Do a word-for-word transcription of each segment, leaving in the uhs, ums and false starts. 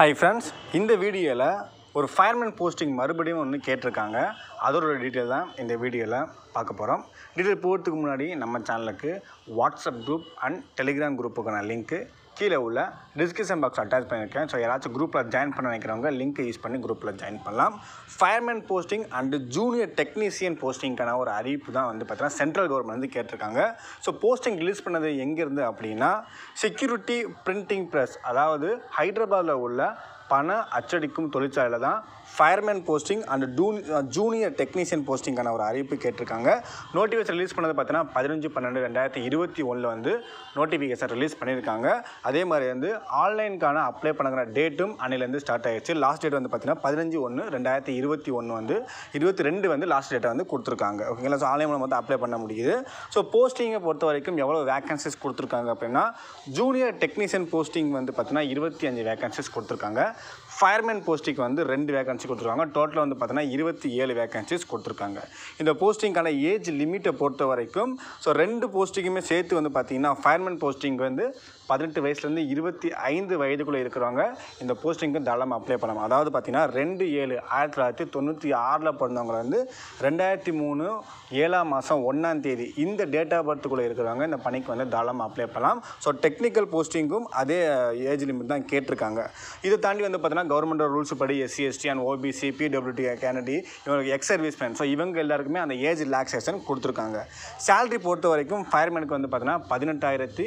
Hi friends, in the video ஒரு fireman posting மறுபடியும் ஒன்னு கேட்டிருக்காங்க அதோட டீடைல் தான் இந்த வீடியோல பார்க்க போறோம் டீடைல் போறதுக்கு முன்னாடி நம்ம சேனலுக்கு WhatsApp group and Telegram group க்கான link கீழ உள்ள description box attach பண்ணிருக்கேன் சோ யாராச்சும் groupல join பண்ண நினைக்கிறவங்க link யூஸ் பண்ணி groupல join பண்ணலாம் fireman posting and junior technician posting க்கான ஒரு அறிவிப்பு தான் வந்து பார்த்தா சென்ட்ரல் கவர்மெண்ட் வந்து கேட்டிருக்காங்க சோ போஸ்டிங் ரிலீஸ் பண்ணது எங்க இருந்து அப்படினா security printing press அதாவது ஹைதராபாத்ல உள்ள பண அச்சடிக்கும் தொழிற்சாலையில தான் fireman posting and junior technician posting கான ஒரு அறிவிப்பு கேட்டிருக்காங்க நோட்டிஃபிகேஷன் ரிலீஸ் பண்ணது பார்த்தா பதினஞ்சு பன்னிரண்டு இரண்டாயிரத்து இருபத்தி ஒன்று ல வந்து நோட்டிஃபிகேஷன் ரிலீஸ் பண்ணிருக்காங்க அதே மாதிரி வந்து ஆன்லைன் கான அப்ளை பண்ணற டேட்டும் அன்னையில இருந்து ஸ்டார்ட் ஆயிருச்சு லாஸ்ட் டேட் வந்து பார்த்தா பதினஞ்சு ஒன்று இரண்டாயிரத்து இருபத்தி ஒன்று வந்து இருபத்தி இரண்டு வந்து லாஸ்ட் டேட் வந்து கொடுத்திருக்காங்க ஓகேங்களா சோ ஆன்லைன் மூலமா வந்து அப்ளை பண்ண முடியுது சோ போஸ்டிங்க பொறுத்த வரைக்கும் எவ்வளவு வேகன்சிஸ் கொடுத்திருக்காங்க அப்படினா junior technician posting வந்து பார்த்தா இருபத்தி ஐந்து வேகன்சிஸ் கொடுத்திருக்காங்க fireman posting வந்து ரெண்டு வேகன்சி கொடுத்திருக்காங்க டோட்டல் வந்து பார்த்தா இருபத்தி ஏழு வேகன்சிஸ் கொடுத்திருக்காங்க இந்த போஸ்டிங்கான ஏஜ் லிமிட்ட பொறுத்த வரைக்கும் சோ ரெண்டு போஸ்டிங்குமே சேர்த்து வந்து பாத்தீங்கன்னா fireman posting வந்து பதினெட்டு வயசுல இருந்து இருபத்தி ஐந்து வயதுக்குள்ள இருக்குறவங்க இந்த போஸ்டிங்க்கு தாராளமா அப்ளை பண்ணலாம் அதாவது பாத்தீங்கன்னா இரண்டு ஏழு ஆயிரத்து தொள்ளாயிரத்து தொண்ணூற்றி ஆறு ல பிறந்தவங்க வந்து இரண்டாயிரத்து மூன்று ஏழாம் மாசம் ஒன்றாம் தேதி இந்த டேட் ஆஃப் பர்த் குள்ள இருக்குறவங்க இந்த பணிக்கு வந்து தாராளமா அப்ளை பண்ணலாம் சோ டெக்னிக்கல் போஸ்டிங்கும் அதே ஏஜ் லிமிட் தான் கேட்டிருக்காங்க இது தாண்டி வந்து பாத்தீங்கன்னா गवर्नमेंट ரூல்ஸ் படி SC ST and O B C P W D candidate இவங்களுக்கு எக்ஸ் சர்வீஸ் மேன் சோ இவங்க எல்லாருக்குமே அந்த ஏஜ் ரிலாக்சேஷன் கொடுத்திருக்காங்க salary பொறுத்த வரைக்கும் ஃபயர்மேனுக்கு வந்து பாத்தீங்கன்னா பதினெட்டாயிரத்து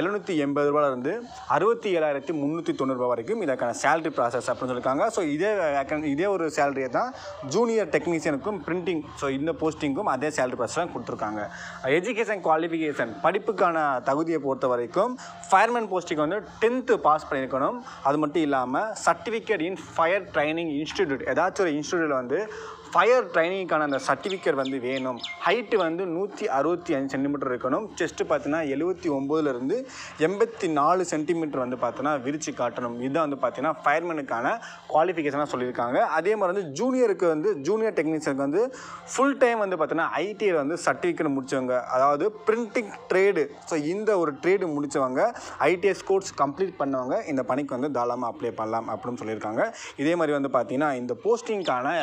எழுநூற்று எண்பது ரூபாயில இருந்து அறுபத்தி ஏழாயிரத்து முந்நூற்று தொண்ணூறு ரூபாய் வரைக்கும் இதற்கான salary process அப்படினு சொல்லிருக்காங்க சோ இதே இதே ஒரு salary தான் ஜூனியர் டெக்னீஷியனுக்கும் printing சோ இந்த போஸ்டிங்கும் அதே salary process தான் கொடுத்திருக்காங்க எஜுகேஷன் குவாலிஃபிகேஷன் படிப்புக்கான தகுதியை பொறுத்த வரைக்கும் fireman போஸ்டிங் வந்து tenth பாஸ் பண்ணிக்கணும் அது மட்டும் இல்லாம Certificate in Fire Training Institute. ஏதாச்சும் ஒரு இன்ஸ்டிடியூட்ல வந்து ஃபயர் ட்ரைனிங்கான அந்த சர்டிஃபிகேட் வந்து வேணும் ஹைட் வந்து நூற்று அறுபத்தி ஐந்து சென்டிமீட்டர் இருக்கணும் செஸ்ட் பார்த்தீங்கன்னா எழுபத்தி ஒன்பது ல இருந்து எண்பத்தி நான்கு சென்டிமீட்டர் வந்து பார்த்தீங்கன்னா விரிச்சி காட்டணும் இதான் வந்து பார்த்தீங்கன்னா ஃபயர்மேனுக்கான குவாலிஃபிகேஷனா சொல்லிருக்காங்க அதே மாதிரி வந்து ஜூனியருக்கு வந்து ஜூனியர் டெக்னீஷியனுக்கு வந்து ফুল டைம் வந்து பார்த்தீங்கன்னா ஐடி ல வந்து சர்டிஃபிகேட் முடிச்சவங்க அதாவது பிரிண்டிங் ட்ரேட் சோ இந்த ஒரு ட்ரேட் முடிச்சவங்க ஐடிஎஸ் கோர்ஸ் கம்ப்ளீட் பண்ணவங்க இந்த பணிக்கு வந்து தாராளமா அப்ளை பண்ணலாம் அப்படினு சொல்லிருக்காங்க இதே மாதிரி வந்து பார்த்தீங்கன்னா இந்த போஸ்டிங்கான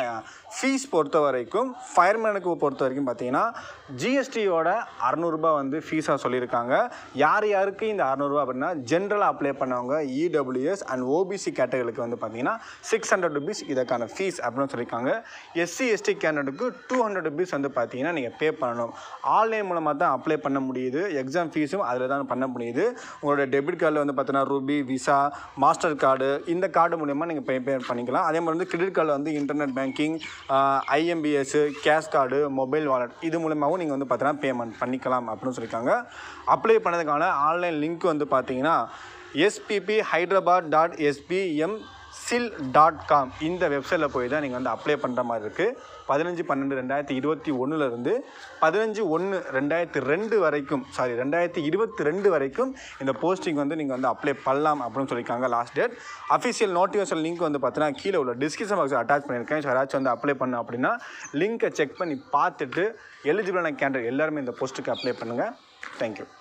ஃபீ பொறுத்த வரைக்கும் ஃபயர்மேனுக்கு பொறுத்த வரைக்கும் பாத்தீங்கன்னா ஜிஎஸ்டி ஓட அறுநூறு ரூபாய் வந்து ஃபீஸா சொல்லிருக்காங்க யார் யாருக்கு இந்த அறுநூறு ரூபாய் அப்படினா ஜெனரலா அப்ளை பண்ணவங்க E W S and O B C கேட்டகரிக்கு வந்து பாத்தீங்கன்னா six hundred ரூபீஸ் இதற்கான ஃபீஸ் அப்படினு சொல்லிருக்காங்க S C S T கேண்டிடேட்க்கு two hundred ரூபீஸ் வந்து பாத்தீங்கன்னா நீங்க பே பண்ணணும் ஆன்லைன் மூலமா தான் அப்ளை பண்ண முடியுது எக்ஸாம் ஃபீஸும் அதுல தான் பண்ண முடியுது உங்களோட டெபிட் கார்டுல வந்து பாத்தீங்கன்னா ரூபி விசா மாஸ்டர் கார்டு இந்த கார்டு மூலமா நீங்க பே பண்ணிக்கலாம் அதே மாதிரி வந்து கிரெடிட் கார்டுல வந்து internet banking I M B S cash card mobile wallet இது மூலமாவும் நீங்க வந்து பார்த்தா பேமெண்ட் பண்ணிக்கலாம் அப்படினு சொல்லிருக்காங்க அப்ளை பண்ணதுக்கான ஆன்லைன் லிங்க் வந்து பாத்தீங்கன்னா s p p hyderabad dot s p m sil dot com இந்த வெப்சைட்ல போய் தான் நீங்க வந்து அப்ளை பண்ற மாதிரி இருக்கு பதினஞ்சு பன்னிரண்டு இரண்டாயிரத்து இருபத்தி ஒன்று ல இருந்து பதினஞ்சு ஒன்று இரண்டாயிரத்து இரண்டு வரைக்கும் சாரி இரண்டாயிரத்து இருபத்தி இரண்டு வரைக்கும் இந்த போஸ்டிங் வந்து நீங்க வந்து அப்ளை பண்ணலாம் அப்படினு சொல்லிருக்காங்க last date official notification link வந்து பார்த்தா கீழ உள்ள டிஸ்கிரிப்ஷன் பாக்ஸ்ல அட்டாச் பண்ணிருக்கேன் யாராச்சும் வந்து அப்ளை பண்ண அப்படினா லிங்கை செக் பண்ணி பார்த்துட்டு எலிஜிபிளான கேண்டிடேட் எல்லாரும் இந்த போஸ்டுக்கு அப்ளை பண்ணுங்க Thank you